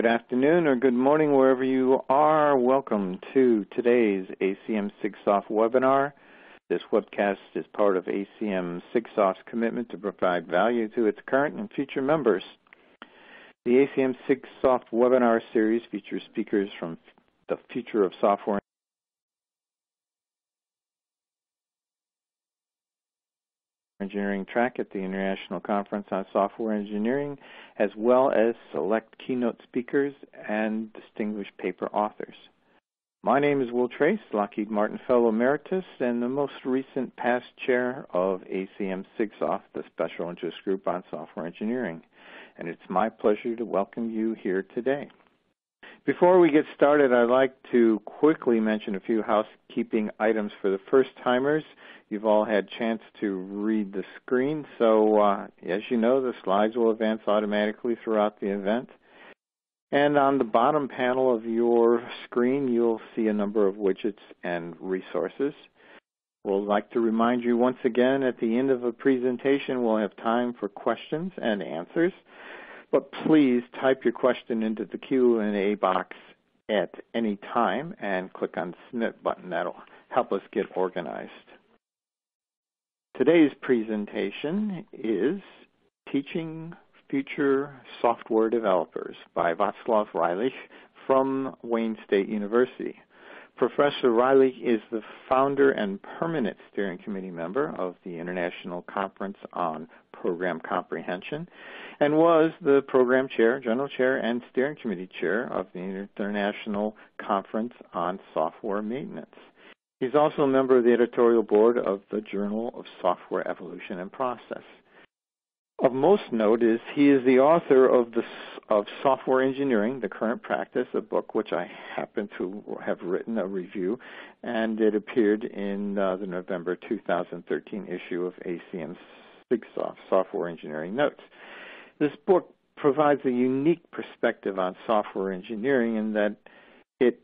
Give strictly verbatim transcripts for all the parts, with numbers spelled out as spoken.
Good afternoon or good morning wherever you are. Welcome to today's A C M SIGSOFT webinar. This webcast is part of A C M SIGSOFT's commitment to provide value to its current and future members. The A C M SIGSOFT webinar series features speakers from the future of software engineering track at the International Conference on Software Engineering, as well as select keynote speakers and distinguished paper authors. My name is Will Tracz, Lockheed Martin Fellow Emeritus, and the most recent past chair of A C M SIGSOFT, the Special Interest Group on Software Engineering, and it's my pleasure to welcome you here today. Before we get started, I'd like to quickly mention a few housekeeping items for the first-timers. You've all had a chance to read the screen, so uh, as you know, the slides will advance automatically throughout the event. And on the bottom panel of your screen, you'll see a number of widgets and resources. We'll like to remind you once again, at the end of the presentation, we'll have time for questions and answers. But please type your question into the Q and A box at any time and click on the submit button. That'll help us get organized. Today's presentation is Teaching Future Software Developers by Václav Rajlich from Wayne State University. Professor Rajlich is the founder and permanent steering committee member of the International Conference on Program Comprehension and was the program chair, general chair, and steering committee chair of the International Conference on Software Maintenance. He's also a member of the editorial board of the Journal of Software Evolution and Process. Of most note is he is the author of, the, of Software Engineering, The Current Practice, a book which I happen to have written a review, and it appeared in uh, the November two thousand thirteen issue of A C M SIGSOFT, Software Engineering Notes. This book provides a unique perspective on software engineering in that it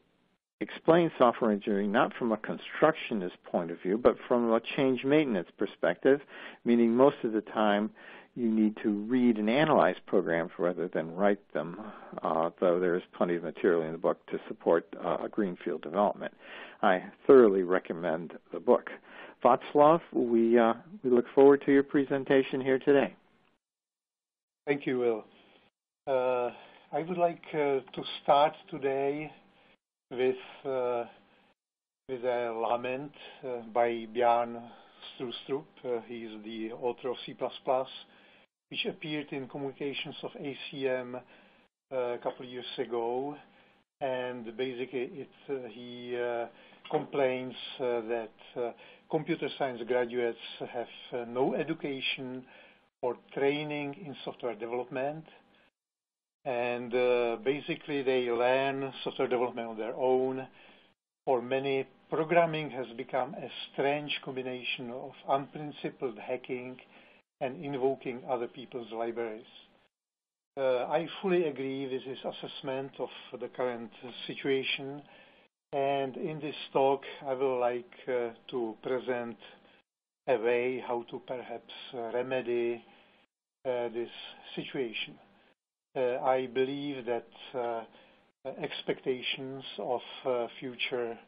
explains software engineering not from a constructionist point of view, but from a change maintenance perspective, meaning most of the time you need to read and analyze programs rather than write them, uh, though there is plenty of material in the book to support uh, a greenfield development. I thoroughly recommend the book. Václav, we, uh, we look forward to your presentation here today. Thank you, Will. Uh, I would like uh, to start today with, uh, with a lament uh, by Bjarne Stroustrup. Uh, he is the author of C plus plus, which appeared in Communications of A C M uh, a couple of years ago, and basically it, uh, he uh, complains uh, that uh, computer science graduates have uh, no education or training in software development, and uh, basically they learn software development on their own. For many, programming has become a strange combination of unprincipled hacking and invoking other people's libraries. Uh, I fully agree with his assessment of the current situation, and in this talk I would like uh, to present a way how to perhaps uh, remedy uh, this situation. Uh, I believe that uh, expectations of uh, future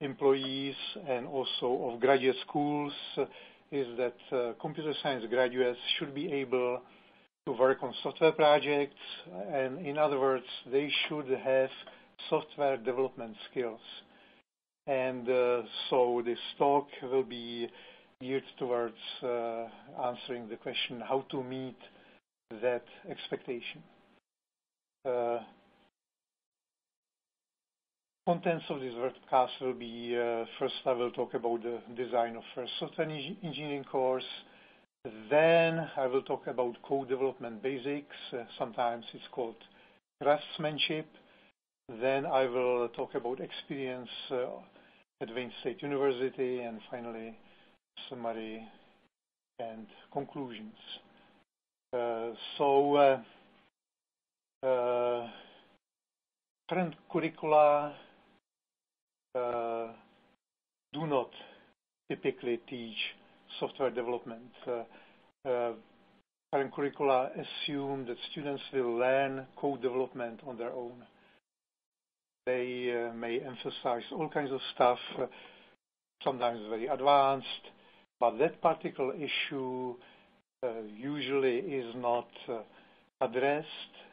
employees and also of graduate schools uh, is that uh, computer science graduates should be able to work on software projects, and in other words, they should have software development skills. And uh, so this talk will be geared towards uh, answering the question how to meet that expectation. Uh, contents of this webcast will be, uh, first I will talk about the design of first software engineering course, then I will talk about code development basics, uh, sometimes it's called craftsmanship, then I will talk about experience uh, at Wayne State University, and finally summary and conclusions. Uh, so, uh, uh, current curricula uh, do not typically teach software development. Uh, uh, current curricula assume that students will learn code development on their own. They uh, may emphasize all kinds of stuff, uh, sometimes very advanced, but that particular issue uh, usually is not uh, addressed,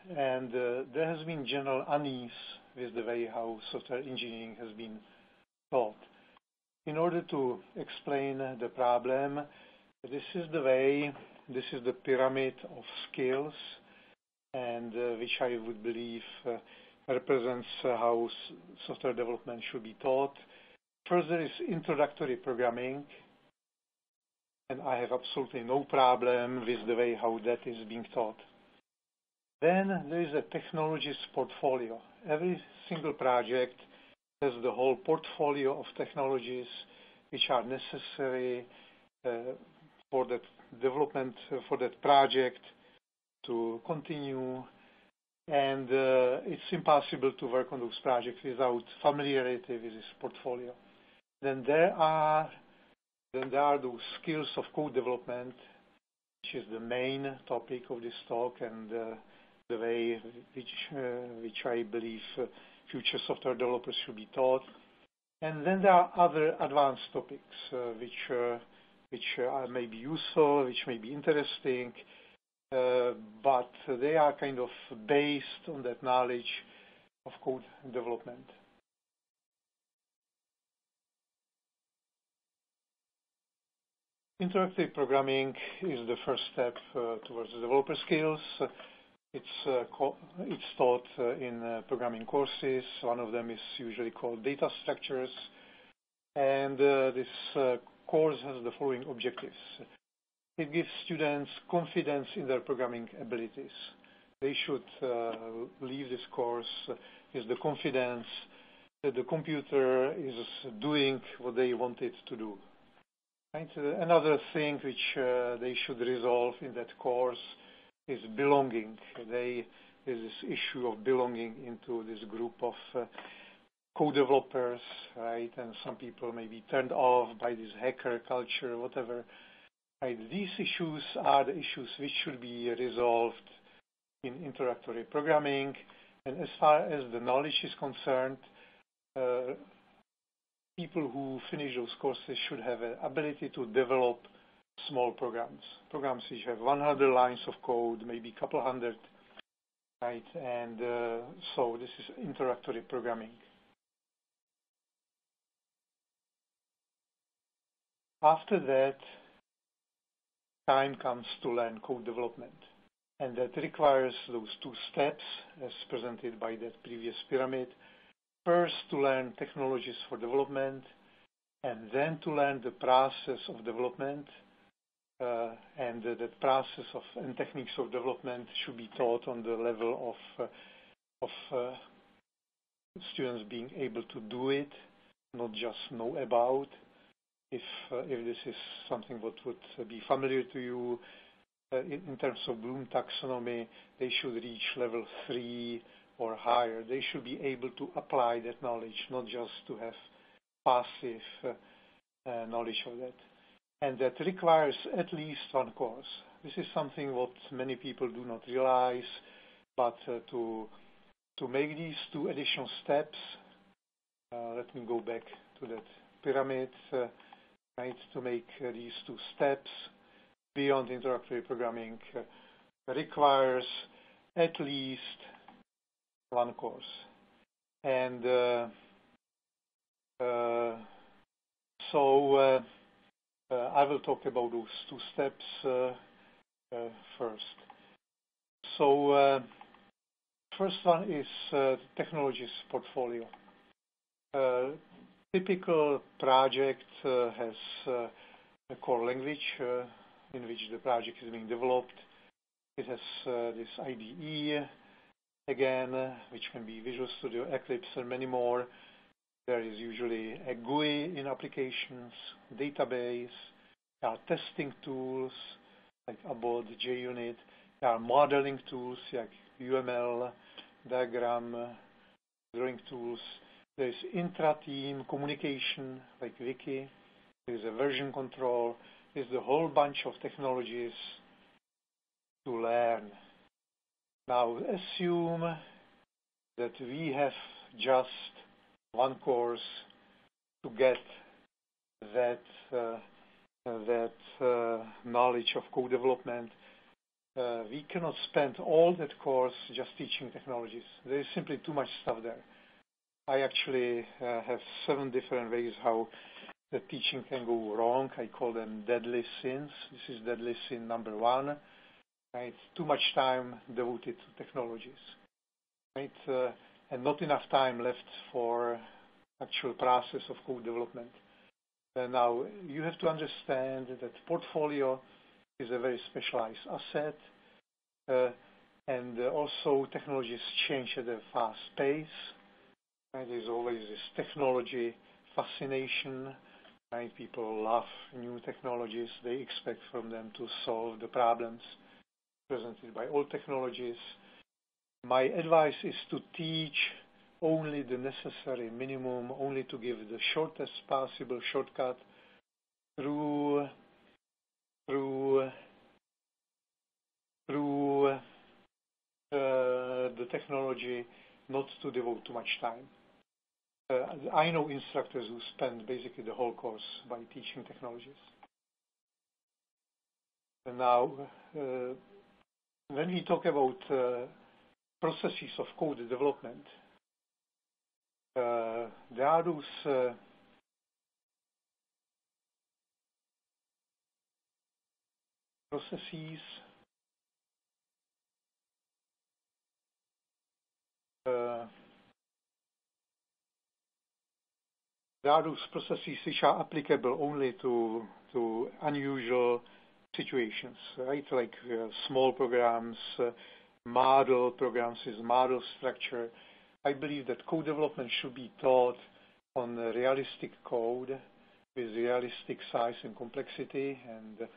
and uh, there has been general unease with the way how software engineering has been taught. In order to explain the problem, this is the way, this is the pyramid of skills, and uh, which I would believe uh, represents uh, how s software development should be taught. First, there is introductory programming, and I have absolutely no problem with the way how that is being taught. Then there is a technologies portfolio. Every single project has the whole portfolio of technologies which are necessary uh, for that development, uh, for that project to continue. And uh, it's impossible to work on those projects without familiarity with this portfolio. Then there are, then there are those skills of code development, which is the main topic of this talk, and uh, the way which, uh, which I believe uh, future software developers should be taught. And then there are other advanced topics uh, which, uh, which uh, may be useful, which may be interesting, uh, but they are kind of based on that knowledge of code development. Interactive programming is the first step uh, towards developer skills. It's, uh, co it's taught uh, in uh, programming courses. One of them is usually called data structures. And uh, this uh, course has the following objectives. It gives students confidence in their programming abilities. They should uh, leave this course with the confidence that the computer is doing what they want it to do. Right? Another thing which uh, they should resolve in that course is belonging. They, there's this issue of belonging into this group of uh, co-developers, right? And some people may be turned off by this hacker culture, whatever. Right? These issues are the issues which should be resolved in introductory programming. And as far as the knowledge is concerned, uh, people who finish those courses should have an ability to develop small programs, programs which have one hundred lines of code, maybe a couple hundred, right? And uh, so this is introductory programming. After that, time comes to learn code development. And that requires those two steps, as presented by that previous pyramid. First, to learn technologies for development, and then to learn the process of development. Uh, and uh, that process of and techniques of development should be taught on the level of uh, of uh, students being able to do it, not just know about. If uh, if this is something what would be familiar to you, uh, in, in terms of Bloom taxonomy, they should reach level three or higher. They should be able to apply that knowledge, not just to have passive uh, uh, knowledge of that. And that requires at least one course. This is something what many people do not realize, but uh, to, to make these two additional steps, uh, let me go back to that pyramid, uh, right, to make uh, these two steps beyond introductory programming uh, requires at least one course. And uh, uh, so, uh, Uh, I will talk about those two steps uh, uh, first. So, uh, first one is uh, technologies portfolio. Uh, typical project uh, has uh, a core language uh, in which the project is being developed. It has uh, this I D E, again, uh, which can be Visual Studio, Eclipse, and many more. There is usually a G U I in applications, database, there are testing tools like Abort, JUnit, there are modeling tools like U M L, diagram, drawing tools. There is intra-team communication like Wiki, there is a version control, there is a whole bunch of technologies to learn. Now assume that we have just one course to get that uh, that uh, knowledge of code development. Uh, we cannot spend all that course just teaching technologies. There is simply too much stuff there. I actually uh, have seven different ways how the teaching can go wrong. I call them deadly sins. This is deadly sin number one. Right? Too much time devoted to technologies. Right? Uh, and not enough time left for actual process of code development. Uh, now, you have to understand that portfolio is a very specialized asset, uh, and uh, also technologies change at a fast pace. Right? There's always this technology fascination. Right? People love new technologies. They expect from them to solve the problems presented by old technologies. My advice is to teach only the necessary minimum, only to give the shortest possible shortcut through through through uh, the technology, not to devote too much time. Uh, I know instructors who spend basically the whole course by teaching technologies. And now, uh, when we talk about uh, processes of code development, Uh, there are those uh, processes uh, there are those processes which are applicable only to to unusual situations, right? Like uh, small programs, uh, model programs with model structure. I believe that code development should be taught on realistic code with realistic size and complexity, and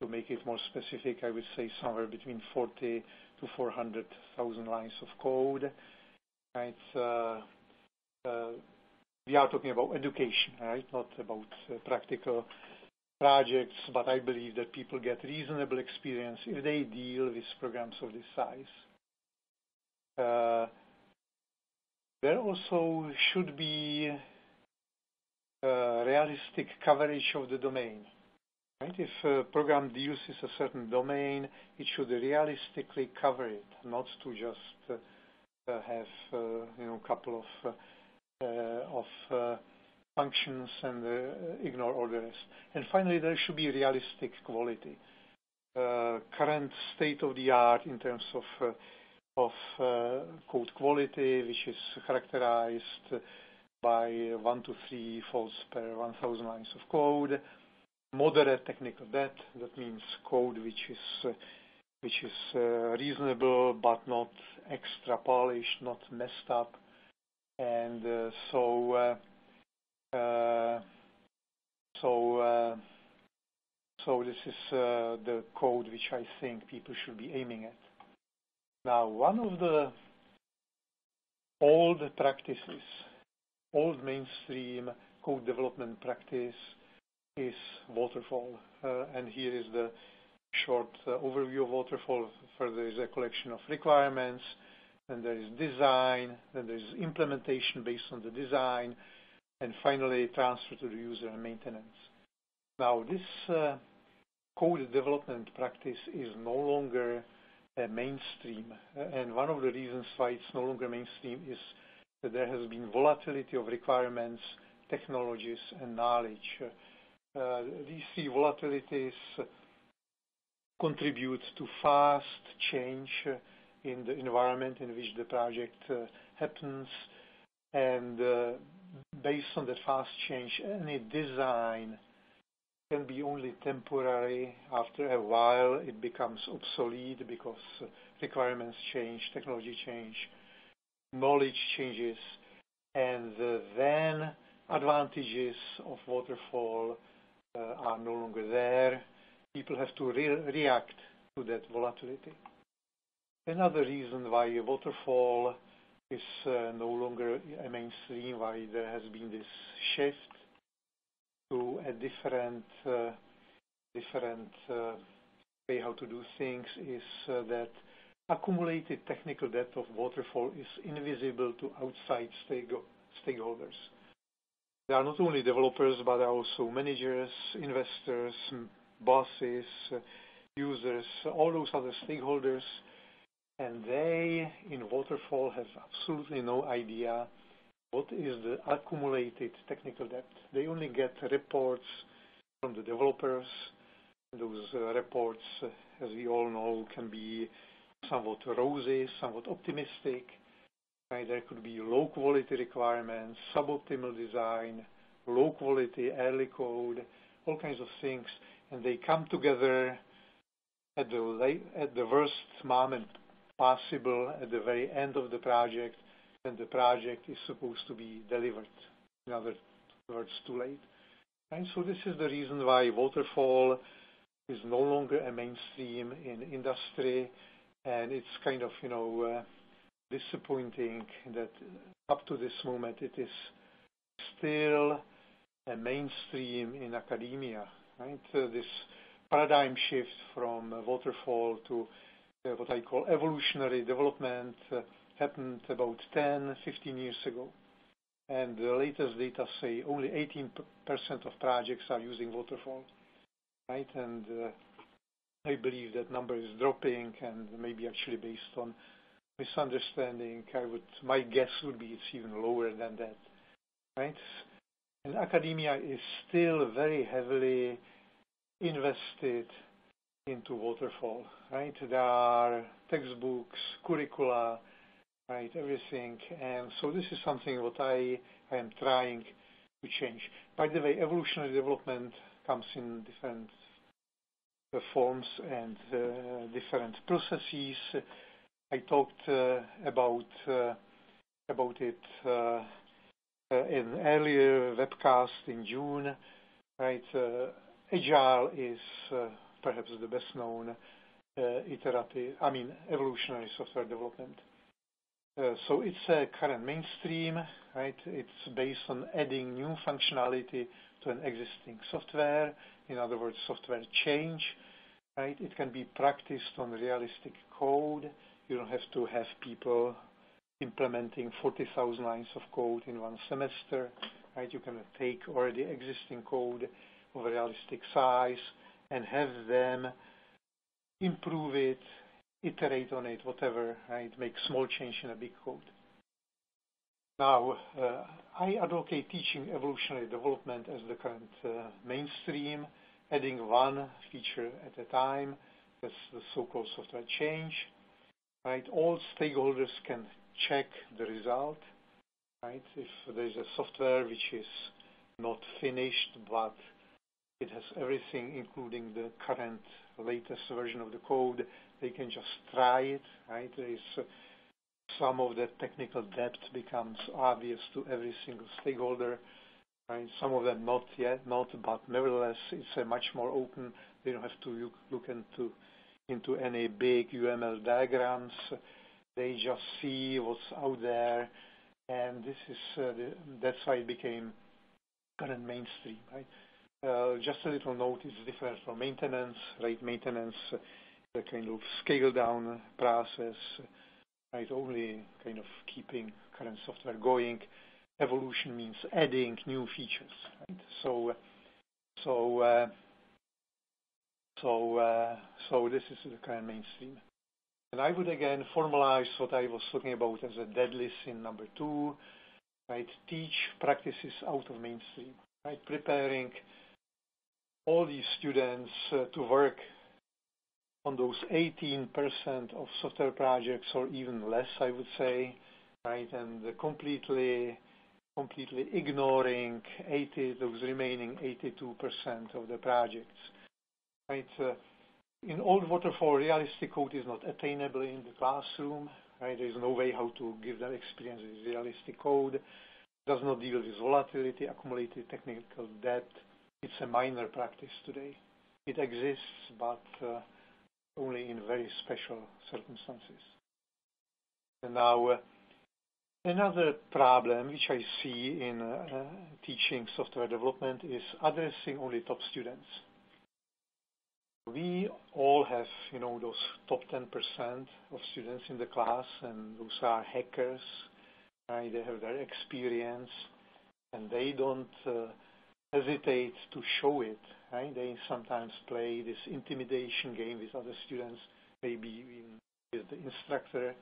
to make it more specific, I would say somewhere between forty to four hundred thousand lines of code. Right? Uh, uh, we are talking about education, right? Not about uh, practical projects, but I believe that people get reasonable experience if they deal with programs of this size. Uh, There also should be uh, realistic coverage of the domain. Right? If a program deals with a certain domain, it should realistically cover it, not to just uh, have uh, you know couple of uh, of uh, functions and uh, ignore all the rest. And finally, there should be realistic quality. Uh, current state of the art in terms of uh, of uh, code quality, which is characterized by one to three faults per one thousand lines of code, moderate technical debt, that means code which is uh, which is uh, reasonable but not extra polished, not messed up, and uh, so uh, uh, so uh, so this is uh, the code which I think people should be aiming at. Now, one of the old practices, old mainstream code development practice is waterfall. Uh, and here is the short uh, overview of waterfall. First, there is a collection of requirements, then there is design, then there is implementation based on the design, and finally transfer to the user and maintenance. Now, this uh, code development practice is no longer mainstream, and one of the reasons why it's no longer mainstream is that there has been volatility of requirements, technologies, and knowledge. Uh, these three volatilities contribute to fast change in the environment in which the project uh, happens, and uh, based on that fast change, any design can be only temporary. After a while, it becomes obsolete because requirements change, technology change, knowledge changes, and then advantages of waterfall uh, are no longer there. People have to re react to that volatility. Another reason why waterfall is uh, no longer a mainstream, why there has been this shift to a different, uh, different uh, way how to do things is uh, that accumulated technical debt of waterfall is invisible to outside stakeholders. They are not only developers, but are also managers, investors, bosses, users, all those other stakeholders, and they in waterfall have absolutely no idea what is the accumulated technical debt. They only get reports from the developers. Those uh, reports, as we all know, can be somewhat rosy, somewhat optimistic. Right? There could be low-quality requirements, suboptimal design, low-quality early code, all kinds of things, and they come together at the, at the worst moment possible, at the very end of the project, when the project is supposed to be delivered. In other words, too late. And so this is the reason why waterfall is no longer a mainstream in industry, and it's kind of, you know, uh, disappointing that up to this moment it is still a mainstream in academia, right? Uh, this paradigm shift from uh, waterfall to uh, what I call evolutionary development uh, happened about ten, fifteen years ago. And the latest data say only eighteen percent of projects are using waterfall, right? And uh, I believe that number is dropping, and maybe actually based on misunderstanding, I would, my guess would be it's even lower than that, right? And academia is still very heavily invested into waterfall, right? There are textbooks, curricula, right, everything, and so this is something what I, I am trying to change. By the way, evolutionary development comes in different uh, forms and uh, different processes. I talked uh, about uh, about it uh, in earlier webcast in June. Right, uh, Agile is uh, perhaps the best known uh, iterative, I mean, evolutionary software development. Uh, so it's a current mainstream, right? It's based on adding new functionality to an existing software. In other words, software change, right? It can be practiced on realistic code. You don't have to have people implementing forty thousand lines of code in one semester, right? You can take already existing code of a realistic size and have them improve it, iterate on it, whatever, right? Make small change in a big code. Now, uh, I advocate teaching evolutionary development as the current uh, mainstream, adding one feature at a time. That's the so-called software change, right? All stakeholders can check the result, right? If there's a software which is not finished, but it has everything, including the current latest version of the code, they can just try it, right? There is uh, some of that technical debt becomes obvious to every single stakeholder, right? Some of them not yet, not, but nevertheless, it's uh, much more open. They don't have to look into, into any big U M L diagrams. They just see what's out there, and this is uh, the, that's why it became current mainstream, right? Uh, just a little note, it's different from maintenance, right? Maintenance uh, is a kind of scale-down process, right? Only kind of keeping current software going. Evolution means adding new features, right? So, so, uh, so, uh, so this is the current mainstream. And I would again formalize what I was talking about as a dead list in number two, right? Teach practices out of mainstream, right? Preparing all these students uh, to work on those eighteen percent of software projects, or even less, I would say, right? And uh, completely, completely ignoring eighty, those remaining eighty-two percent of the projects, right? Uh, in old waterfall, realistic code is not attainable in the classroom, right? There is no way how to give them experience with realistic code. It does not deal with volatility, accumulated technical debt. It's a minor practice today. It exists, but uh, only in very special circumstances. And now, uh, another problem which I see in uh, teaching software development is addressing only top students. We all have, you know, those top ten percent of students in the class, and those are hackers, right? They have their experience, and they don't uh, hesitate to show it, right? They sometimes play this intimidation game with other students, maybe with the instructor,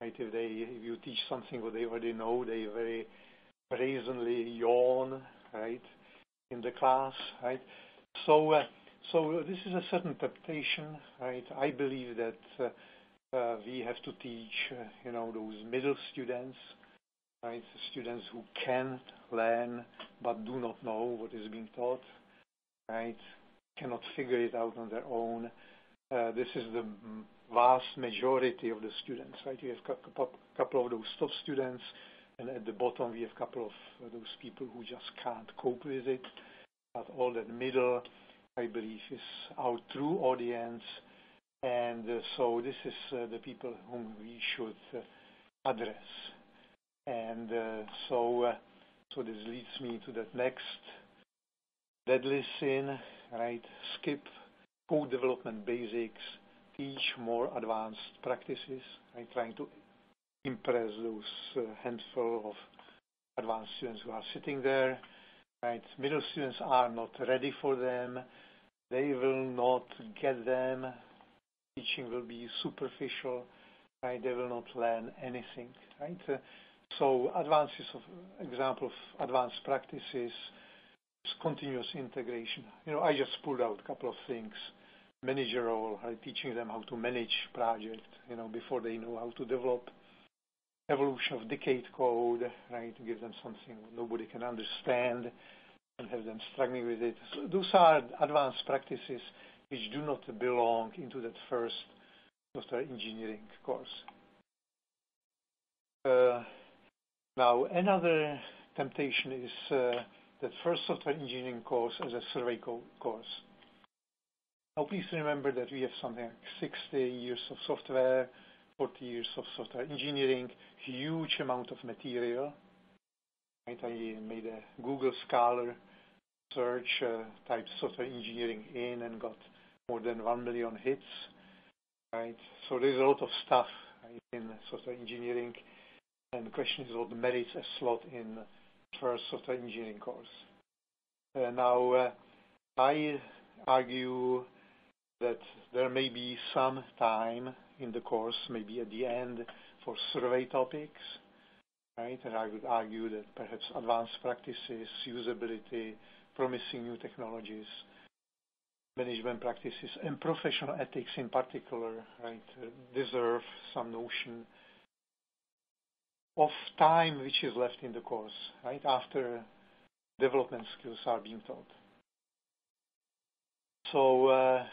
right? If, they, if you teach something what they already know, they very brazenly yawn, right, in the class, right? So... Uh, So this is a certain temptation, right? I believe that uh, uh, we have to teach, uh, you know, those middle students, right? Students who can learn but do not know what is being taught, right? Cannot figure it out on their own. Uh, this is the vast majority of the students, right? We have a couple of those top students, and at the bottom we have a couple of those people who just can't cope with it. But all that middle, I believe, is our true audience, and uh, so this is uh, the people whom we should uh, address. And uh, so, uh, so this leads me to that next deadly sin, right? Skip code development basics, teach more advanced practices, right? Trying to impress those uh, handful of advanced students who are sitting there. Right, middle students are not ready for them. They will not get them. Teaching will be superficial. Right, they will not learn anything. Right, uh, so advances of example of advanced practices, continuous integration. You know, I just pulled out a couple of things. Managerial, right, teaching them how to manage project. You know, before they know how to develop. Evolution of decade code, right? Give them something nobody can understand and have them struggling with it. So those are advanced practices which do not belong into that first software engineering course. Uh, now, another temptation is uh, that first software engineering course as a survey co course. Now, please remember that we have something like sixty years of software, forty years of software engineering, huge amount of material. Right? I made a Google Scholar search, uh, typed software engineering in, and got more than one million hits. Right? So there's a lot of stuff, right, in software engineering, and the question is what merits a slot in first software engineering course. Uh, now, uh, I argue that there may be some time in the course, maybe at the end, for survey topics, right? And I would argue that perhaps advanced practices, usability, promising new technologies, management practices, and professional ethics in particular, right, deserve some notion of time which is left in the course, right, after development skills are being taught. So uh,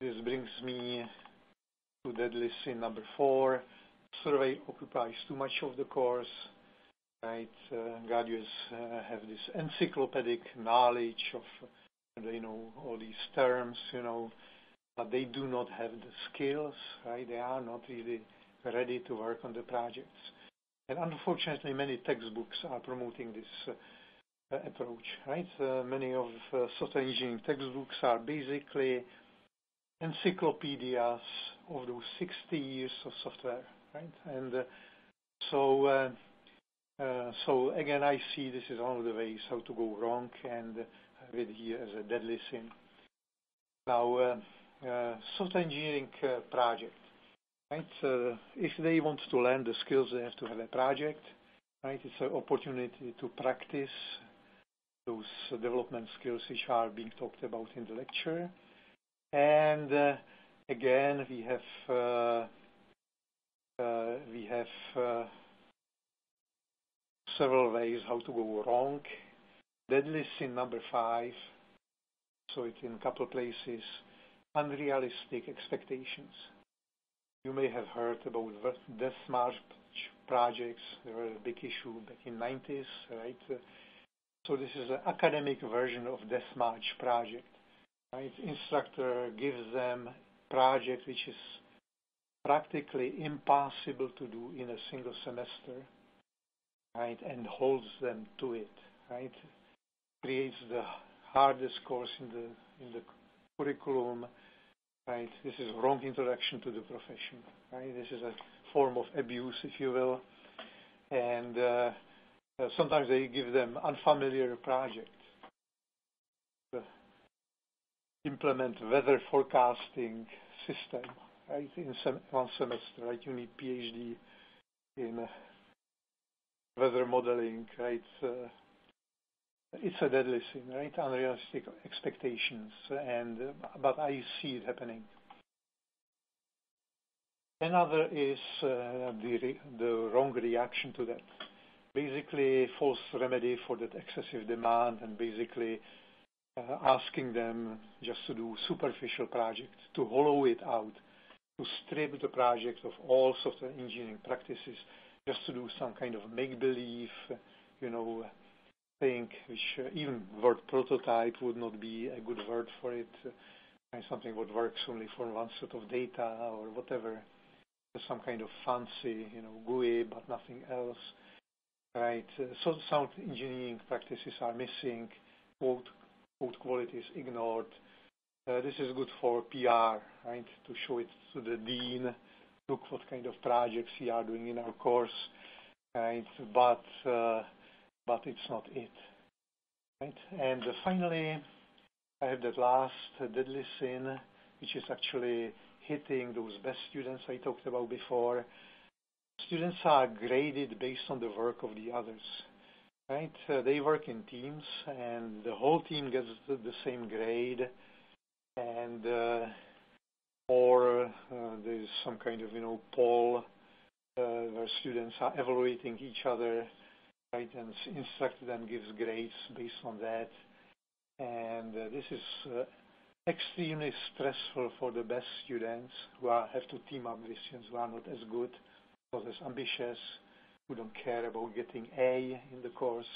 this brings me to deadly sin number four. Survey occupies too much of the course, right? Uh, graduates uh, have this encyclopedic knowledge of, you know, all these terms, you know, but they do not have the skills, right? They are not really ready to work on the projects. And unfortunately, many textbooks are promoting this uh, approach, right? Uh, many of uh, software engineering textbooks are basically encyclopedias of those sixty years of software, right? And uh, so, uh, uh, so again, I see this is one of the ways how to go wrong, and uh, with here as a deadly sin. Now, uh, uh, software engineering uh, project, right? Uh, if they want to learn the skills, they have to have a project, right? It's an opportunity to practice those uh, development skills which are being talked about in the lecture. And uh, again, we have uh, uh, we have uh, several ways how to go wrong. Deadly sin number five. So it's in a couple of places. Unrealistic expectations. You may have heard about Death March projects. They were a big issue back in the nineties, right? Uh, so this is an academic version of Death March project. Right, instructor gives them project which is practically impossible to do in a single semester, right, and holds them to it, right, creates the hardest course in the in the curriculum, right? This is wrong introduction to the profession, right? This is a form of abuse, if you will. And uh, uh, sometimes they give them unfamiliar projects. Uh, implement weather forecasting system, right? In sem one semester, right? You need PhD in uh, weather modeling, right? Uh, It's a deadly sin, right? Unrealistic expectations, and but I see it happening. Another is uh, the re the wrong reaction to that. Basically, false remedy for that excessive demand, and basically uh, asking them just to do superficial projects, to hollow it out, to strip the project of all software engineering practices, just to do some kind of make-believe, you know. Thing which uh, even word prototype would not be a good word for it, uh, something what works only for one set of data or whatever, some kind of fancy, you know, G U I but nothing else, right? Uh, so sound engineering practices are missing, code, code quality is ignored. Uh, this is good for P R, right? To show it to the dean, look what kind of projects we are doing in our course, right? But uh, But it's not it, right? And uh, finally, I have that last uh, deadly sin, which is actually hitting those best students I talked about before. Students are graded based on the work of the others, right? Uh, they work in teams, and the whole team gets the, the same grade, and uh, or uh, there's some kind of, you know, poll uh, where students are evaluating each other. Right, and instructor then gives grades based on that, and uh, this is uh, extremely stressful for the best students who are, have to team up with students who are not as good, not as ambitious, who don't care about getting A in the course,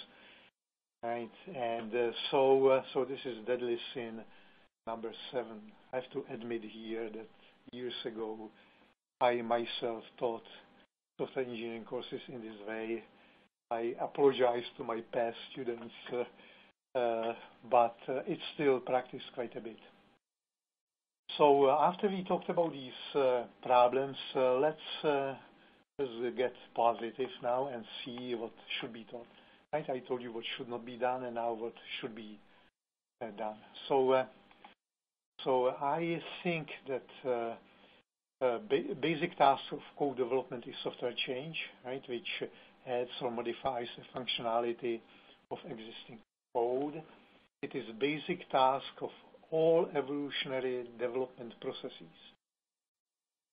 right? And uh, so, uh, so this is deadly sin number seven. I have to admit here that years ago, I myself taught software engineering courses in this way. I apologize to my past students, uh, uh, but uh, it's still practiced quite a bit. So uh, after we talked about these uh, problems, uh, let's, uh, let's get positive now and see what should be done. Right? I told you what should not be done, and now what should be uh, done. So, uh, so I think that uh, uh, ba basic task of code development is software change, right? Which adds or modifies the functionality of existing code. It is a basic task of all evolutionary development processes,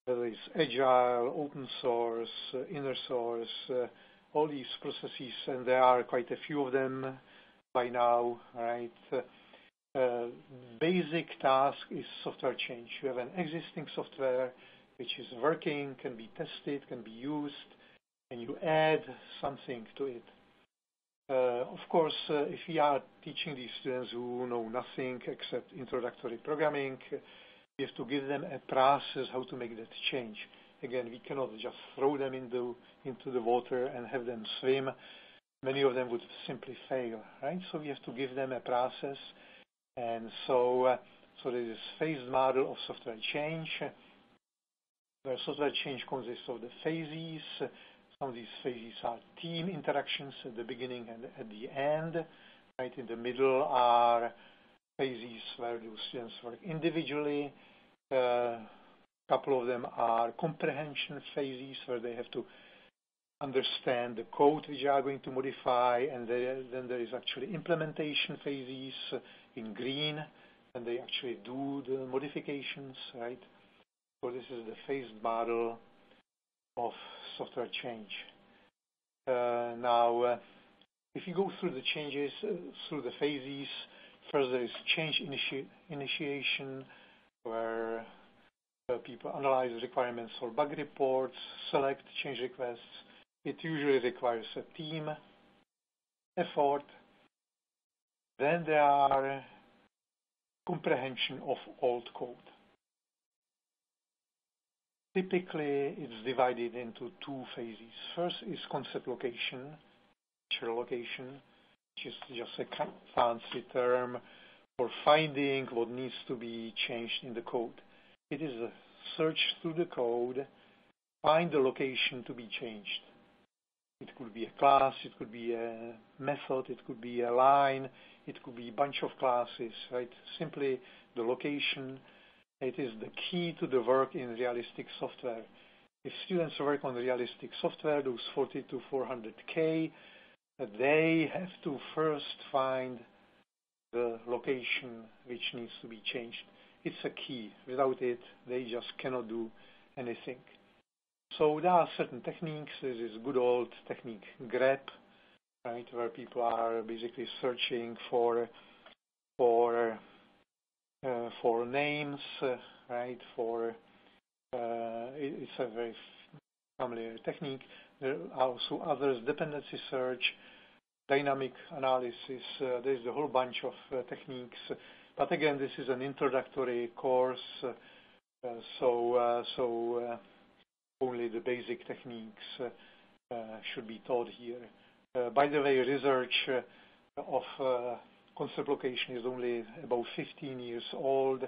whether it's agile, open source, uh, inner source, uh, all these processes, and there are quite a few of them by now, right? Uh, uh, basic task is software change. You have an existing software which is working, can be tested, can be used, and you add something to it. Uh, of course, uh, if we are teaching these students who know nothing except introductory programming, we have to give them a process how to make that change. Again, we cannot just throw them into, into the water and have them swim. Many of them would simply fail, right? So we have to give them a process. And so, uh, so there is a phased model of software change, where software change consists of the phases. Some of these phases are team interactions at the beginning and at the end. Right in the middle are phases where the students work individually. A uh, couple of them are comprehension phases where they have to understand the code which they are going to modify. And they, then there is actually implementation phases in green, and they actually do the modifications, right? So this is the phased model of software change. Uh, now, uh, if you go through the changes, uh, through the phases, first there is change initi initiation, where uh, people analyze requirements for bug reports, select change requests. It usually requires a team effort. Then there are comprehension of old code. Typically, it's divided into two phases. First is concept location, feature location, which is just a fancy term for finding what needs to be changed in the code. It is a search through the code, find the location to be changed. It could be a class, it could be a method, it could be a line, it could be a bunch of classes, right? Simply the location. It is the key to the work in realistic software. If students work on realistic software, those forty to four hundred K, they have to first find the location which needs to be changed. It's a key. Without it, they just cannot do anything. So there are certain techniques. This is good old technique grep, right, where people are basically searching for for uh, for names, uh, right? For uh, it's a very familiar technique. There are also others: dependency search, dynamic analysis. Uh, there's a whole bunch of uh, techniques. But again, this is an introductory course, uh, so uh, so. Uh, Only the basic techniques uh, uh, should be taught here. Uh, by the way, research uh, of uh, concept location is only about fifteen years old,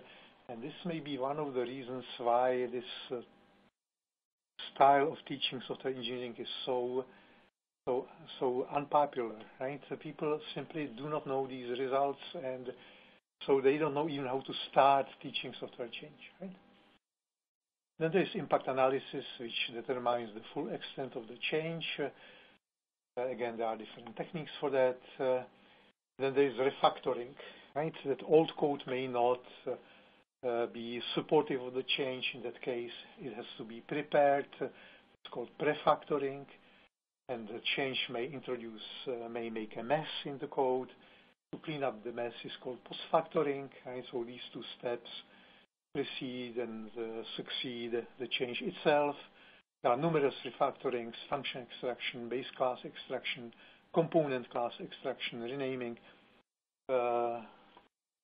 and this may be one of the reasons why this uh, style of teaching software engineering is so so so unpopular. Right? So people simply do not know these results, and so they don't know even how to start teaching software change. Right? Then there is impact analysis, which determines the full extent of the change. Uh, again, there are different techniques for that. Uh, then there is refactoring, right? That old code may not uh, uh, be supportive of the change. In that case, it has to be prepared. It's called prefactoring, and the change may introduce, uh, may make a mess in the code. To clean up the mess is called postfactoring, right? So these two steps precede and uh, succeed the change itself. There are numerous refactorings: function extraction, base class extraction, component class extraction, renaming. Uh,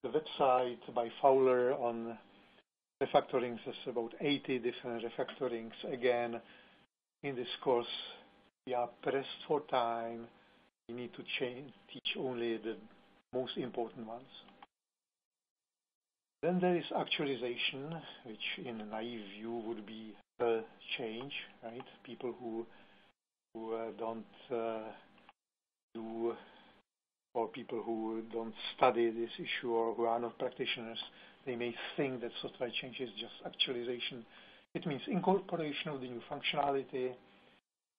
the website by Fowler on refactorings is about eighty different refactorings. Again, in this course, we are pressed for time. We need to change, teach only the most important ones. Then there is actualization, which in a naive view would be the change, right? People who who uh, don't uh, do, or people who don't study this issue, or who are not practitioners, they may think that software change is just actualization. It means incorporation of the new functionality,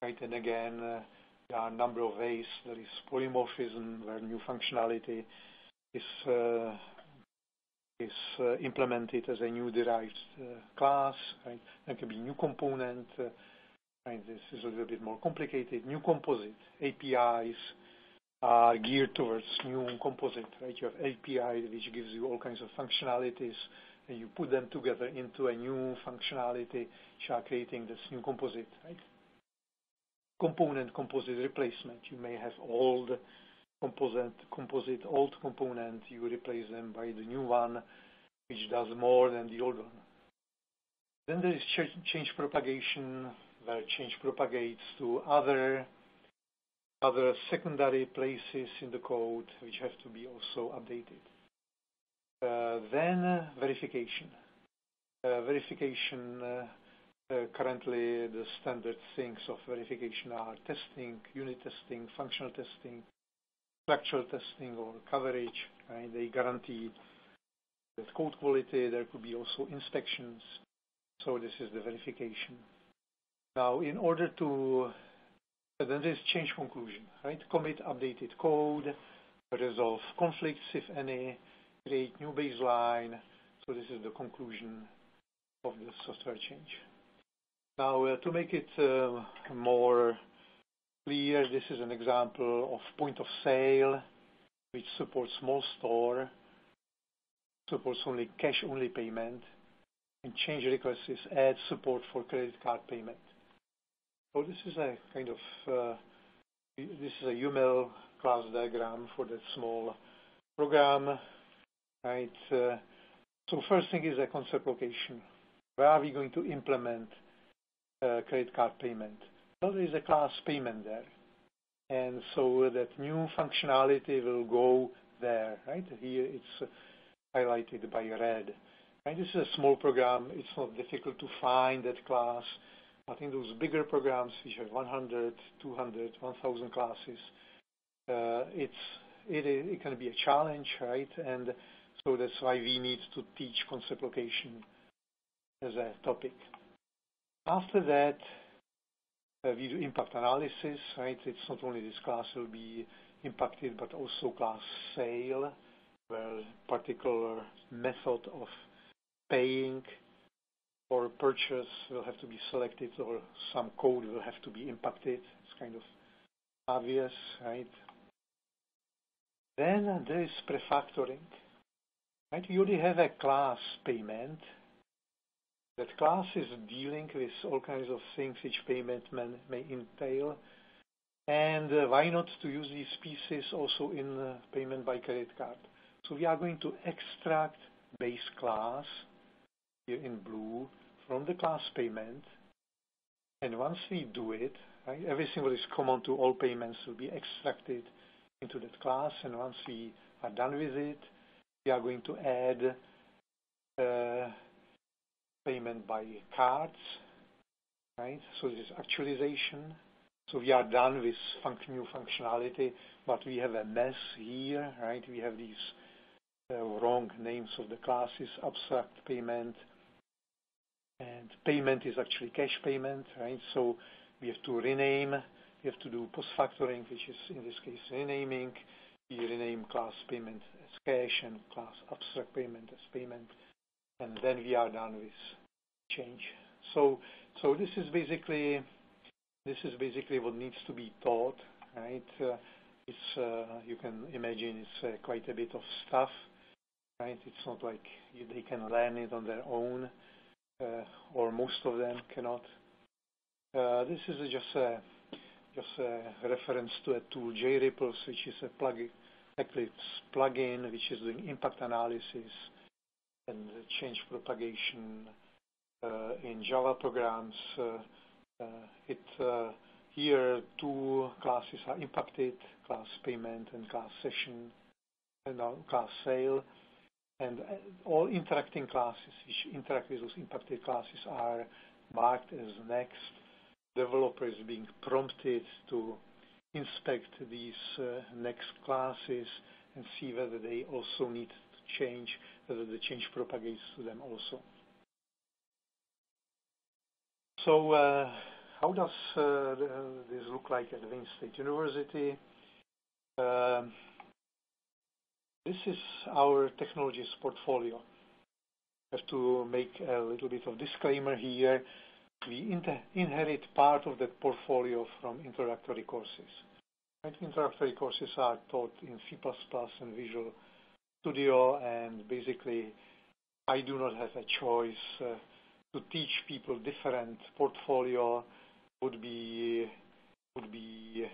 right? And again, uh, there are a number of ways. There is polymorphism, where new functionality is uh, is uh, implemented as a new derived uh, class, right? There can be new component, uh, right? This is a little bit more complicated. New composite, A P Is are geared towards new composite, right? You have A P I which gives you all kinds of functionalities, and you put them together into a new functionality, which are creating this new composite, right? Component composite replacement. You may have old Composite, composite, old component, you replace them by the new one, which does more than the old one. Then there is change propagation, where change propagates to other, other secondary places in the code, which have to be also updated. Uh, then verification. Uh, verification, uh, uh, currently the standard things of verification are testing, unit testing, functional testing, structural testing, or coverage, right? They guarantee that code quality. There could be also inspections. So this is the verification. Now, in order to, then there's change conclusion, right? Commit updated code, resolve conflicts, if any, create new baseline. So this is the conclusion of the software change. Now, uh, to make it uh, more clear, this is an example of point of sale, which supports small store, supports only cash-only payment, and change request is add support for credit card payment. So this is a kind of uh, this is a U M L class diagram for that small program, right? Uh, so first thing is a concept location. Where are we going to implement uh, credit card payment? Well, there is a class payment there, and so that new functionality will go there, right? Here it's highlighted by red. And this is a small program. It's not difficult to find that class. But in those bigger programs, which have one hundred, two hundred, one thousand classes, uh, it's, it, it can be a challenge, right? And so that's why we need to teach concept location as a topic. After that, uh, we do impact analysis, right? It's not only this class will be impacted, but also class sale, where particular method of paying or purchase will have to be selected, or some code will have to be impacted. It's kind of obvious, right? Then there is prefactoring, right? You already have a class payment. That class is dealing with all kinds of things which payment man, may entail. And uh, why not to use these pieces also in uh, payment by credit card? So we are going to extract base class, here in blue, from the class payment. And once we do it, right, everything that is common to all payments will be extracted into that class. And once we are done with it, we are going to add uh, payment by cards, right? So this is actualization. So we are done with func- new functionality, but we have a mess here, right? We have these uh, wrong names of the classes, abstract payment, and payment is actually cash payment, right? So we have to rename, we have to do post-factoring, which is in this case renaming. We rename class payment as cash and class abstract payment as payment, and then we are done with change. So, so this is basically This is basically what needs to be taught, right? Uh, it's uh, you can imagine it's uh, quite a bit of stuff, right? It's not like they can learn it on their own, uh, or most of them cannot. Uh, this is just a just a reference to a tool, JRipples, which is a plug Eclipse plugin, which is doing impact analysis and change propagation uh, in Java programs. Uh, Uh, it, uh, here two classes are impacted, class payment and class session, and now class sale. And uh, all interacting classes which interact with those impacted classes are marked as next. Developer is being prompted to inspect these uh, next classes and see whether they also need to change, whether the change propagates to them also. So uh, how does uh, this look like at Wayne State University? Uh, this is our technologies portfolio. I have to make a little bit of disclaimer here. We inherit part of that portfolio from introductory courses. Right? Introductory courses are taught in C plus plus and Visual Studio, and basically I do not have a choice. Uh, To teach people different portfolio would be would be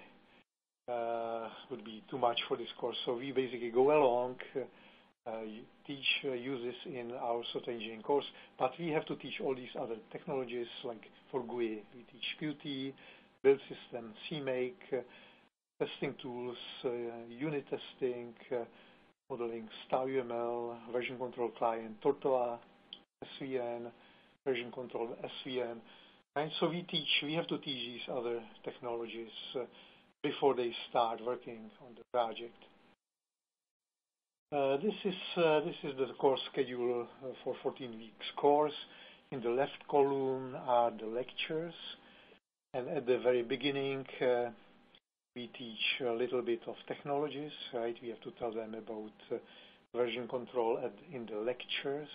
uh, would be too much for this course. So we basically go along, uh, teach, uh, use this in our software engineering course. But we have to teach all these other technologies, like for G U I, we teach Qt, build system, CMake, uh, testing tools, uh, unit testing, uh, modeling, StarUML, version control client, Tortoise S V N. Version control, S V N, right? So we teach, we have to teach these other technologies uh, before they start working on the project. Uh, this is uh, this is the course schedule uh, for fourteen weeks course. In the left column are the lectures, and at the very beginning uh, we teach a little bit of technologies, right? We have to tell them about uh, version control at, in the lectures.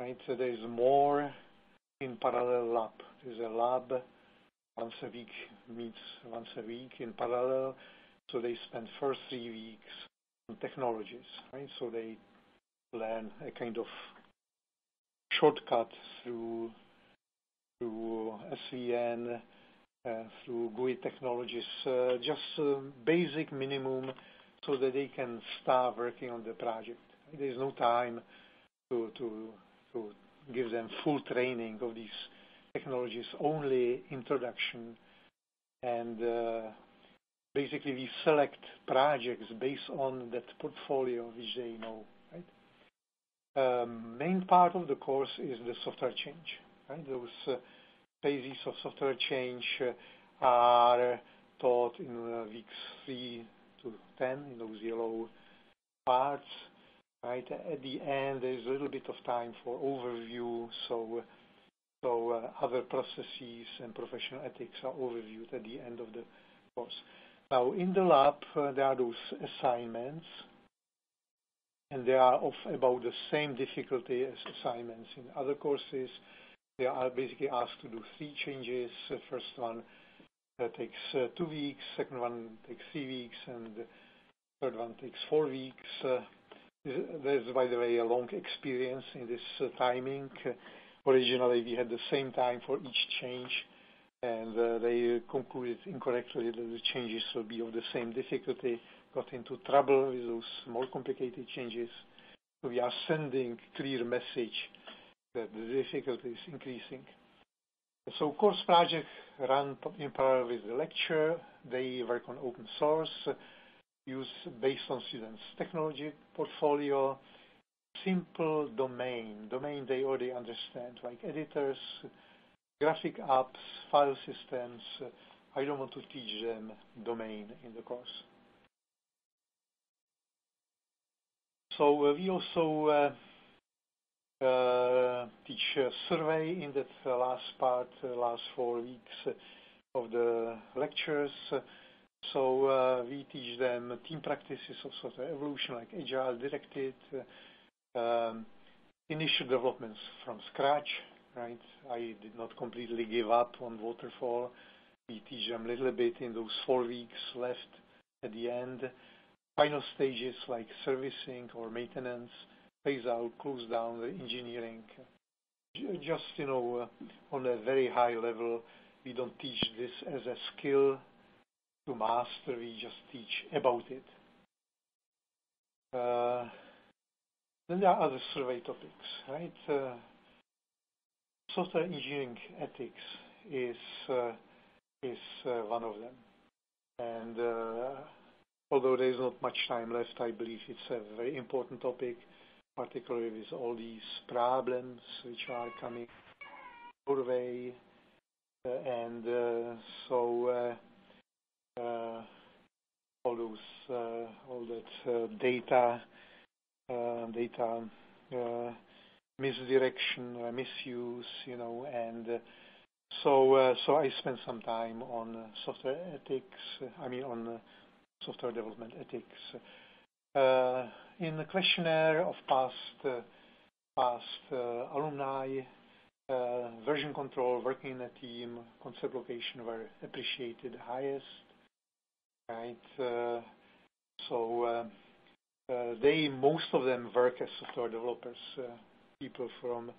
Right, so there is more in parallel lab. There's a lab once a week, meets once a week in parallel. So they spend first three weeks on technologies, right? So they learn a kind of shortcut through through S V N, uh, through G U I technologies, uh, just uh, basic minimum, so that they can start working on the project. There is no time to to to give them full training of these technologies, only introduction. And uh, basically we select projects based on that portfolio which they know, right? um, main part of the course is the software change. Right? Those uh, phases of software change uh, are taught in uh, weeks three to ten, in those yellow parts. Right? At the end, there's a little bit of time for overview, so, so uh, other processes and professional ethics are overviewed at the end of the course. Now, in the lab, uh, there are those assignments, and they are of about the same difficulty as assignments in other courses. They are basically asked to do three changes. The first one uh, takes uh, two weeks, second one takes three weeks, and the third one takes four weeks. Uh, there's, by the way, a long experience in this uh, timing. Uh, originally, we had the same time for each change, and uh, they concluded incorrectly that the changes will be of the same difficulty, got into trouble with those more complicated changes. So we are sending clear message that the difficulty is increasing. So course projects run in parallel with the lecture. They work on open source, use based on students' technology portfolio, simple domain, domain they already understand, like editors, graphic apps, file systems. I don't want to teach them domain in the course. So uh, we also uh, uh, teach a survey in that uh, last part, uh, last four weeks uh, of the lectures. So uh, we teach them team practices of software evolution, like agile, directed, uh, um, initial developments from scratch. Right, I did not completely give up on waterfall. We teach them a little bit in those four weeks left at the end. Final stages like servicing or maintenance, phase out, close down, the engineering. Just, you know, uh, on a very high level, we don't teach this as a skill to master. We just teach about it. Uh, then there are other survey topics, right? Uh, Software engineering ethics is uh, is uh, one of them, and uh, although there is not much time left, I believe it's a very important topic, particularly with all these problems which are coming our way, uh, and uh, so uh, uh, all those uh, all that uh, data uh, data. Uh, misdirection, uh, misuse, you know, and uh, so uh, so I spent some time on uh, software ethics, uh, I mean on uh, software development ethics. Uh, in the questionnaire of past, uh, past uh, alumni, uh, version control, working in a team, concept location were appreciated highest, right? Uh, so uh, uh, they, most of them work as software developers. Uh, People from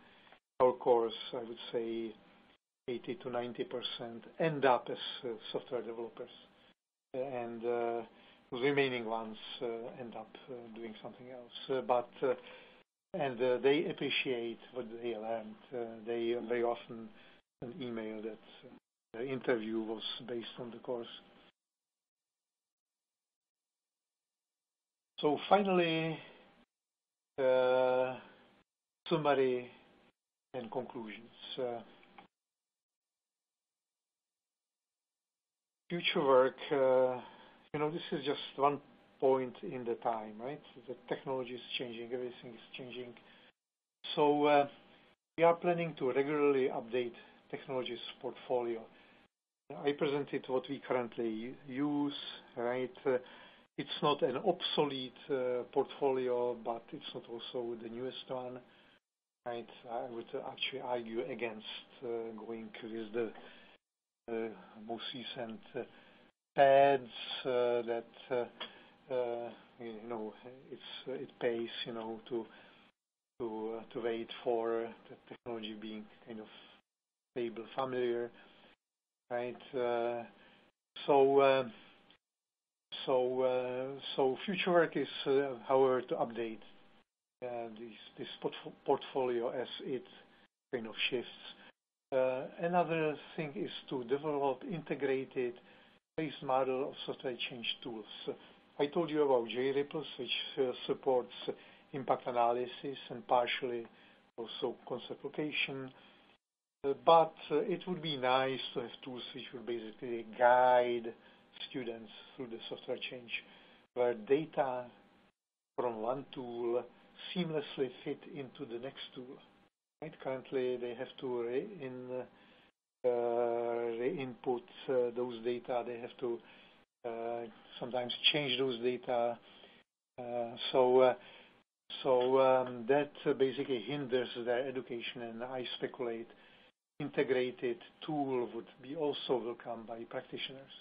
our course, I would say eighty to ninety percent end up as uh, software developers, and uh, the remaining ones uh, end up uh, doing something else. Uh, but uh, and uh, they appreciate what they learned. Uh, they very often an email that uh, the interview was based on the course. So finally. Uh, Summary and conclusions. Uh, future work, uh, you know, this is just one point in the time, right? The technology is changing, everything is changing. So uh, we are planning to regularly update technologies portfolio. I presented what we currently use, right? Uh, it's not an obsolete uh, portfolio, but it's not also the newest one. Right, I would actually argue against uh, going with the uh, most recent uh, pads uh, that uh, uh, you know it's uh, it pays you know to to uh, to wait for the technology being kind of stable, familiar, right? Uh, so uh, so uh, so future work is, uh, however, to update. Uh, this, this portf portfolio as it kind of shifts. Uh, another thing is to develop integrated base model of software change tools. I told you about JRipples, which uh, supports impact analysis and partially also concept location. Uh, but uh, it would be nice to have tools which would basically guide students through the software change, where data from one tool seamlessly fit into the next tool. Right? Currently, they have to re-in, uh, re-input uh, those data. They have to uh, sometimes change those data. Uh, so uh, so um, that uh, basically hinders their education, and I speculate integrated tool would be also welcomed by practitioners.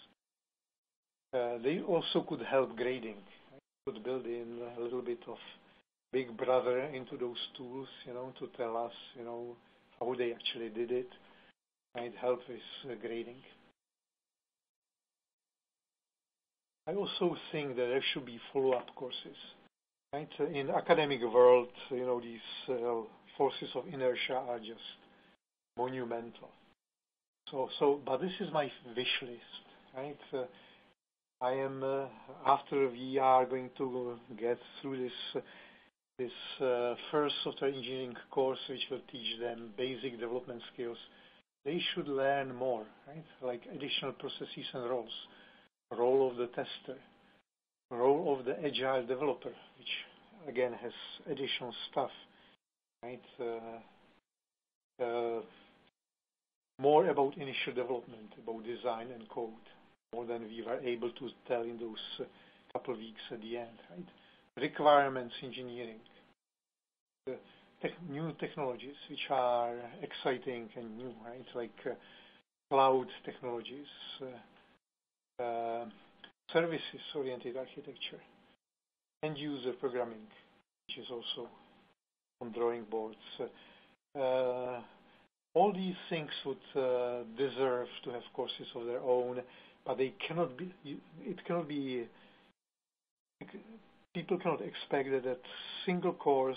Uh, they also could help grading. Right? Could build in a little bit of Big Brother into those tools, you know, to tell us, you know, how they actually did it. Might help with uh, grading. I also think that there should be follow-up courses. Right? In the academic world, you know, these uh, forces of inertia are just monumental. So, so, but this is my wish list, right? Uh, I am, uh, after we are going to get through this uh, this uh, first software engineering course, which will teach them basic development skills, they should learn more, right? Like additional processes and roles. Role of the tester, role of the agile developer, which again has additional stuff, right? Uh, uh, more about initial development, about design and code, more than we were able to tell in those couple of weeks at the end, right? Requirements engineering, uh, tech, new technologies which are exciting and new, right? Like uh, cloud technologies, uh, uh, services-oriented architecture, end-user programming, which is also on drawing boards. Uh, all these things would uh, deserve to have courses of their own, but they cannot be. It cannot be. It, People cannot expect that a single course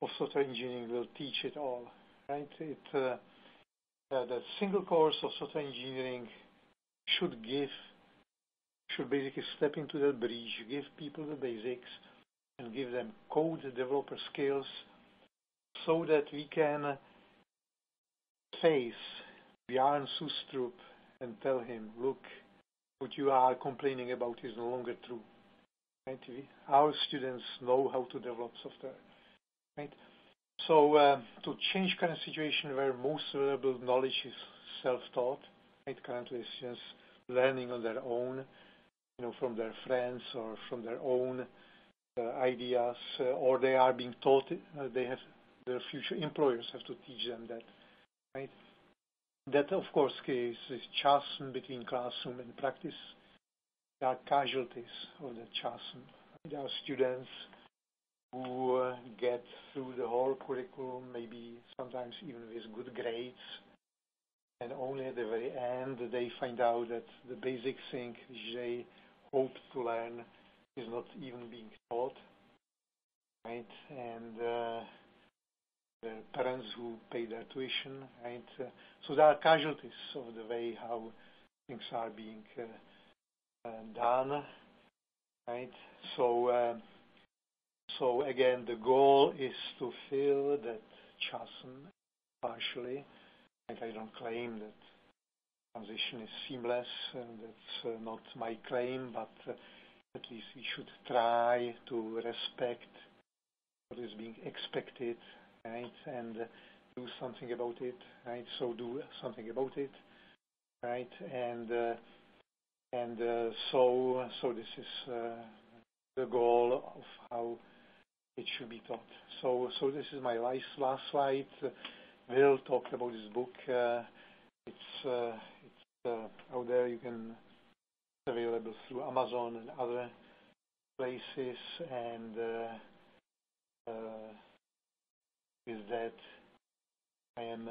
of software engineering will teach it all, right? It, uh, uh, that single course of software engineering should give, should basically step into that breach, give people the basics, and give them code developer skills so that we can face Bjarne Stroustrup and tell him, look, what you are complaining about is no longer true. Right? Our students know how to develop software, right? So uh, to change current situation where most available knowledge is self-taught, right? Currently students learning on their own, you know, from their friends or from their own uh, ideas, uh, or they are being taught. Uh, they have their future employers have to teach them that, right? That of course is this chasm between classroom and practice. There are casualties of the chasm. There are students who uh, get through the whole curriculum, maybe sometimes even with good grades, and only at the very end they find out that the basic thing which they hoped to learn is not even being taught, right? And uh, the parents who pay their tuition, right? Uh, so there are casualties of the way how things are being uh, Uh, done, right? So, uh, so again, the goal is to fill that chasm partially. And I don't claim that transition is seamless. And that's uh, not my claim, but uh, at least we should try to respect what is being expected, right? And uh, do something about it, right? So do something about it, right? And uh, And uh, so, so this is uh, the goal of how it should be taught. So, so this is my last, last slide. Uh, we'll talk about this book. Uh, it's uh, it's uh, out there. You can it's available through Amazon and other places. And uh, uh, with that, I am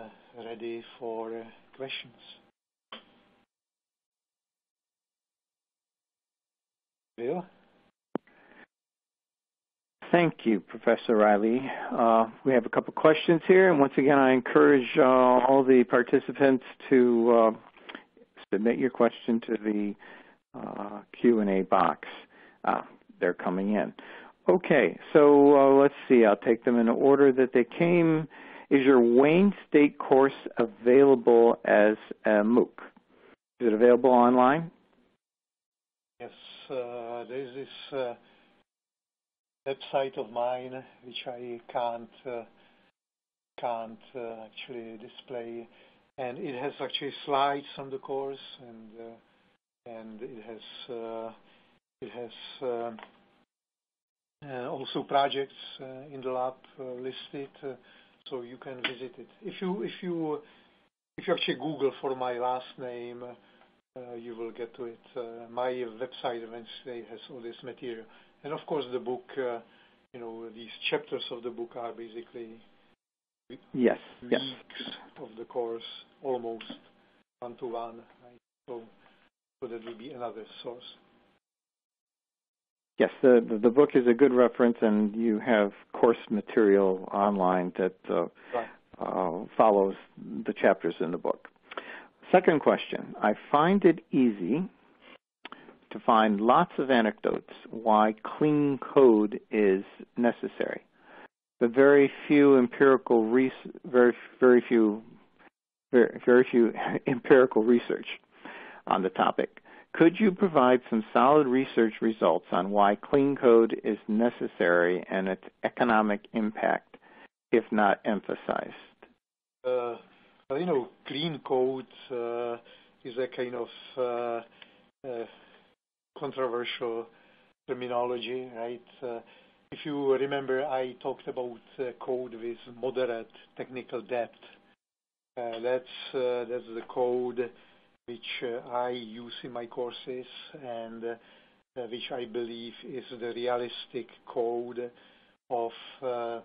ready for questions. Bill? Thank you, Professor Rajlich. Uh, we have a couple questions here, and once again, I encourage uh, all the participants to uh, submit your question to the uh, Q and A box. Uh, they're coming in. Okay, so uh, let's see. I'll take them in the order that they came. Is your Wayne State course available as a MOOC? Is it available online? Yes, uh, there is this uh, website of mine which I can't uh, can't uh, actually display, and it has actually slides on the course, and uh, and it has uh, it has. Uh, Uh, also projects uh, in the lab uh, listed, uh, so you can visit it. If you if you if you actually Google for my last name, uh, you will get to it. Uh, my website eventually has all this material, and of course the book. Uh, you know, these chapters of the book are basically yes, weeks yes. of the course, almost one to one. Right? So, so that will be another source. Yes, the, the book is a good reference, and you have course material online that uh, right. uh, follows the chapters in the book. Second question, I find it easy to find lots of anecdotes why clean code is necessary, but very few empirical res very very few very, very few empirical research on the topic. Could you provide some solid research results on why clean code is necessary and its economic impact, if not emphasized? Uh, well, you know, clean code uh, is a kind of uh, uh, controversial terminology, right? Uh, if you remember, I talked about uh, code with moderate technical depth. Uh, that's, uh, that's the code which uh, I use in my courses, and uh, which I believe is the realistic code of uh,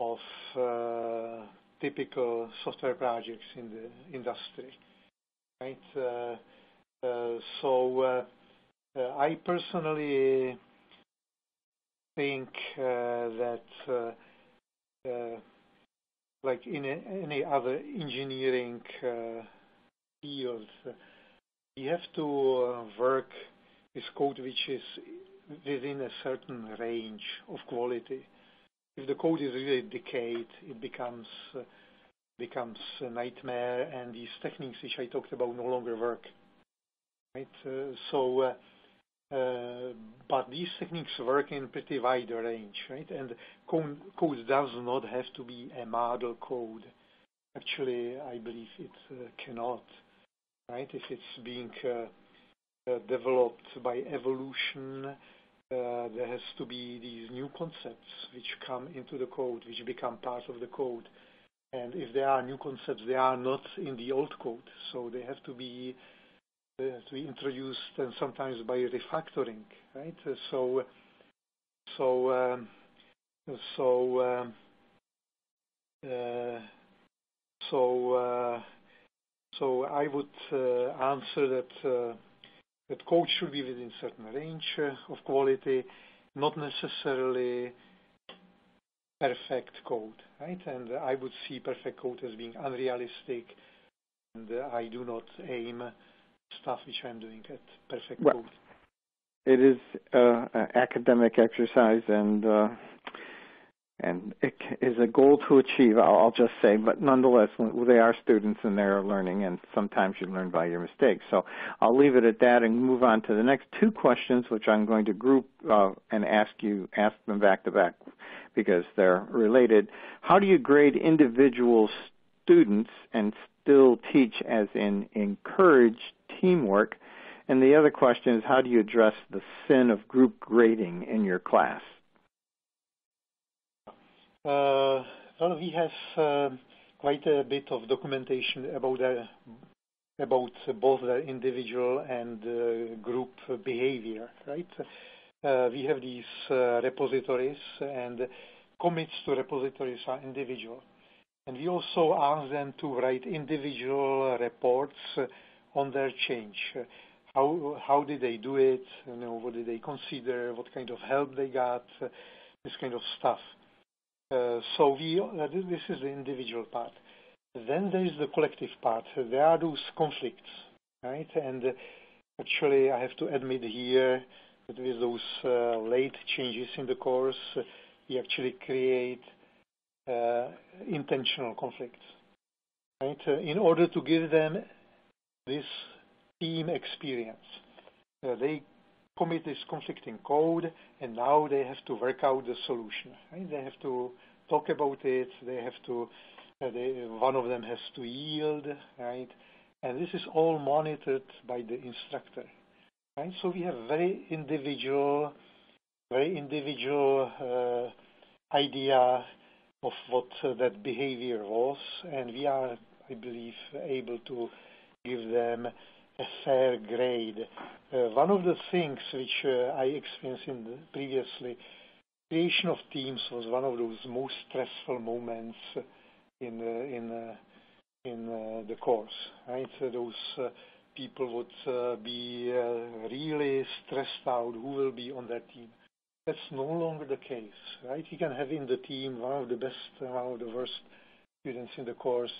of uh, typical software projects in the industry. Right. Uh, uh, so uh, uh, I personally think uh, that, uh, uh, like in a, any other engineering Uh, Fields. You have to uh, work with code which is within a certain range of quality. If the code is really decayed, it becomes uh, becomes a nightmare, and these techniques which I talked about no longer work. Right? Uh, so, uh, uh, but these techniques work in pretty wide range, right? And code, code does not have to be a model code. Actually, I believe it uh, cannot. Right? If it's being uh, uh, developed by evolution, uh, there has to be these new concepts which come into the code, which become part of the code. And if there are new concepts, they are not in the old code, so they have to be uh, to be introduced, and sometimes by refactoring. Right? Uh, so, so, um, so, um, uh, so. Uh, So I would uh, answer that uh, that code should be within a certain range uh, of quality, not necessarily perfect code, right? And uh, I would see perfect code as being unrealistic, and uh, I do not aim stuff which I'm doing at perfect well, code. It is uh, an academic exercise, and uh, and it is a goal to achieve, I'll just say, but nonetheless, they are students and they're learning, and sometimes you learn by your mistakes. So I'll leave it at that and move on to the next two questions, which I'm going to group uh, and ask you, ask them back to back because they're related. How do you grade individual students and still teach, as in encourage teamwork? And the other question is, how do you address the sin of group grading in your class? Uh, well, we have uh, quite a bit of documentation about uh, about both the individual and uh, group behavior, right? Uh, we have these uh, repositories, and commits to repositories are individual. And we also ask them to write individual reports on their change. How, how did they do it? You know, what did they consider? What kind of help they got? This kind of stuff. Uh, so we, uh, this is the individual part. Then there is the collective part. There are those conflicts, right? And uh, actually, I have to admit here But with those uh, late changes in the course, you actually create uh, intentional conflicts, right? Uh, in order to give them this team experience, uh, they commit this conflicting code, and now they have to work out the solution. Right? They have to talk about it. They have to. Uh, they, one of them has to yield, right? And this is all monitored by the instructor. Right? So we have very individual, very individual uh, idea of what uh, that behavior was, and we are, I believe, able to give them a fair grade. Uh, one of the things which uh, I experienced in the previously, creation of teams was one of those most stressful moments in uh, in uh, in uh, the course. Right, so those. Uh, people would uh, be uh, really stressed out who will be on that team. That's no longer the case, right? You can have in the team one of the best, one of the worst students in the course,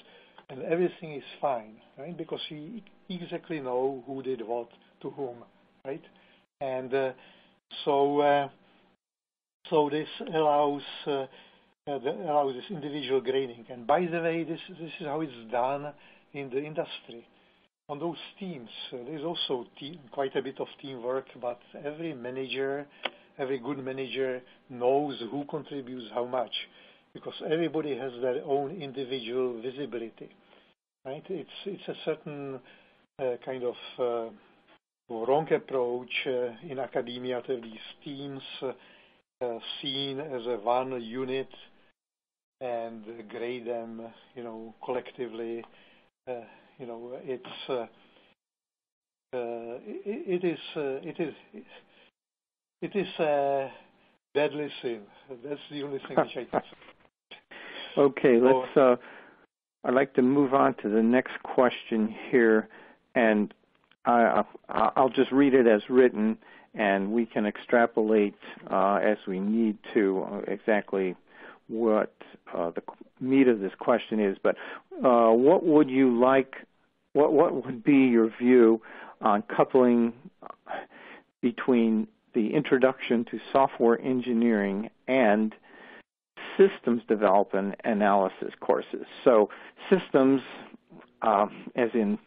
and everything is fine, right? Because you exactly know who did what to whom, right? And uh, so uh, so this allows, uh, allows this individual grading. And by the way, this, this is how it's done in the industry. On those teams, uh, there's also team, quite a bit of teamwork, but every manager, every good manager knows who contributes how much, because everybody has their own individual visibility, right? It's, it's a certain uh, kind of uh, wrong approach uh, in academia to have these teams uh, uh, seen as a one unit and grade them, you know, collectively. Uh, You know, it's uh, uh, it, it is uh, it is it is a deadly sin. That's the only thing which I can say. Okay, let's. Uh, I'd like to move on to the next question here, and I, I'll just read it as written, and we can extrapolate uh, as we need to uh, exactly what uh, the meat of this question is, but uh, what would you like, what, what would be your view on coupling between the introduction to software engineering and systems development analysis courses? So systems, uh, as in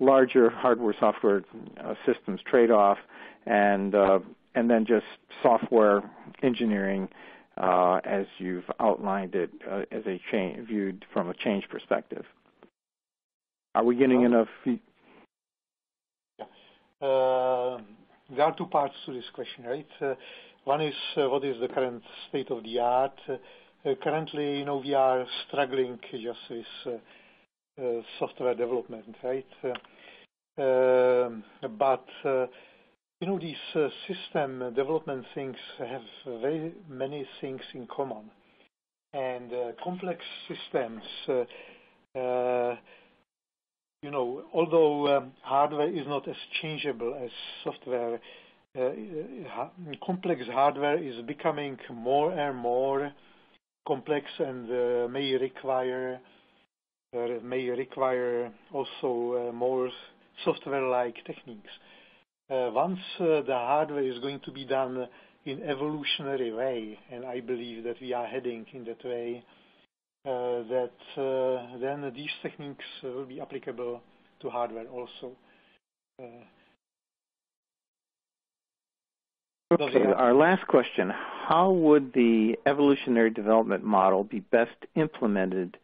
larger hardware-software uh, systems trade-off, and, uh, and then just software engineering Uh, as you've outlined it, uh, as a change viewed from a change perspective. Are we getting well, enough? Yeah. Uh, there are two parts to this question, right? Uh, one is uh, what is the current state of the art? Uh, currently, you know, we are struggling just with uh, uh, software development, right? Uh, uh, but uh, You know, these uh, system development things have very many things in common. And uh, complex systems, uh, uh, you know, although um, hardware is not as changeable as software, uh, ha complex hardware is becoming more and more complex and uh, may require uh, may require also uh, more software-like techniques. Uh, once uh, the hardware is going to be done in evolutionary way, and I believe that we are heading in that way, uh, that uh, then these techniques uh, will be applicable to hardware also. Uh, okay, our last question. How would the evolutionary development model be best implemented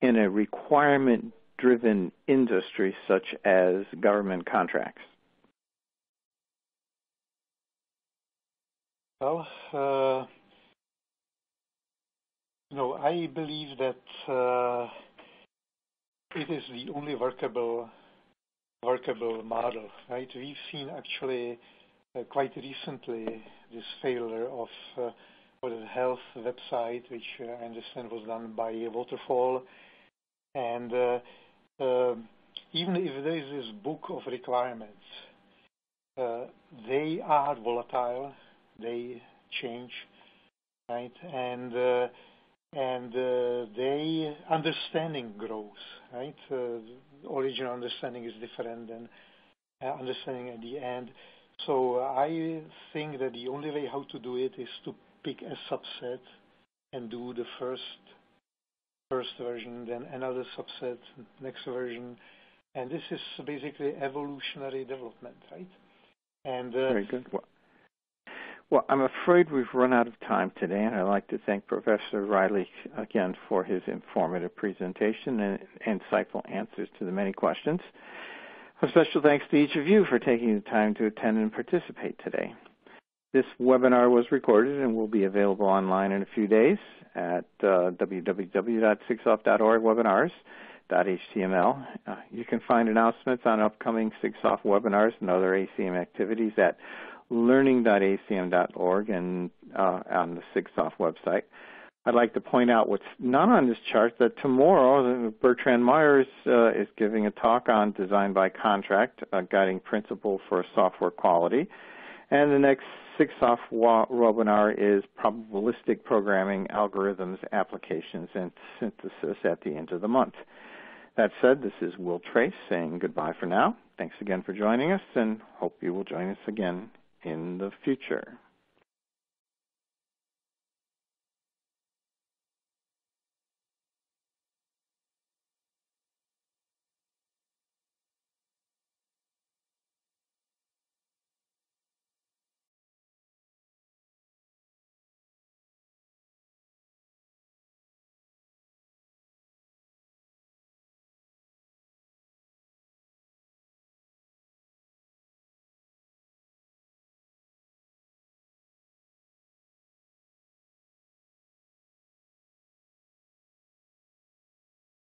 in a requirement-driven industry such as government contracts? Well, uh, you know, I believe that uh, it is the only workable, workable model, right? We've seen actually uh, quite recently this failure of uh, the health website, which uh, I understand was done by Waterfall. And uh, uh, even if there is this book of requirements, uh, they are volatile. They change, right? And uh, and uh, they understanding grows, right? Uh, the original understanding is different than uh, understanding at the end. So I think that the only way how to do it is to pick a subset and do the first first version, then another subset, next version. And this is basically evolutionary development, right? And, uh, Very good. Well, well, I'm afraid we've run out of time today, and I'd like to thank Professor Rajlich again for his informative presentation and insightful answers to the many questions. A special thanks to each of you for taking the time to attend and participate today. This webinar was recorded and will be available online in a few days at uh, w w w dot sigsoft dot org webinars dot h t m l. Uh, you can find announcements on upcoming SIGSOFT webinars and other A C M activities at learning dot a c m dot org and uh, on the SIGSOFT website. I'd like to point out what's not on this chart, that tomorrow Bertrand Meyer uh, is giving a talk on Design by Contract, a guiding principle for software quality. And the next SIGSOFT webinar is Probabilistic Programming Algorithms, Applications, and Synthesis at the end of the month. That said, this is Will Tracz saying goodbye for now. Thanks again for joining us, and hope you will join us again in the future.